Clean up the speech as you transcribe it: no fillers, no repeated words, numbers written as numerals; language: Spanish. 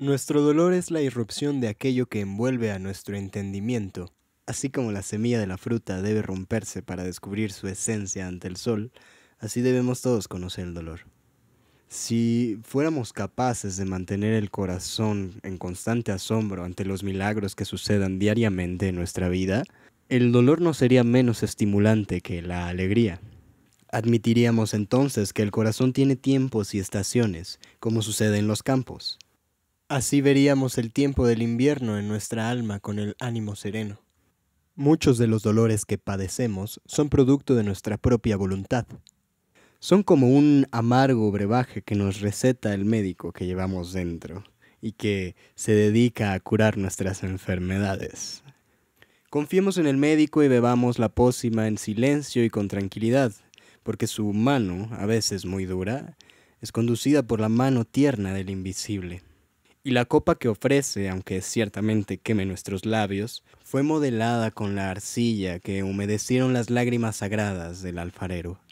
Nuestro dolor es la irrupción de aquello que envuelve a nuestro entendimiento. Así como la semilla de la fruta debe romperse para descubrir su esencia ante el sol, así debemos todos conocer el dolor. Si fuéramos capaces de mantener el corazón en constante asombro ante los milagros que sucedan diariamente en nuestra vida, el dolor no sería menos estimulante que la alegría. Admitiríamos entonces que el corazón tiene tiempos y estaciones, como sucede en los campos. Así veríamos el tiempo del invierno en nuestra alma con el ánimo sereno. Muchos de los dolores que padecemos son producto de nuestra propia voluntad. Son como un amargo brebaje que nos receta el médico que llevamos dentro y que se dedica a curar nuestras enfermedades. Confiemos en el médico y bebamos la pócima en silencio y con tranquilidad, porque su mano, a veces muy dura, es conducida por la mano tierna del invisible. Y la copa que ofrece, aunque ciertamente queme nuestros labios, fue modelada con la arcilla que humedecieron las lágrimas sagradas del alfarero.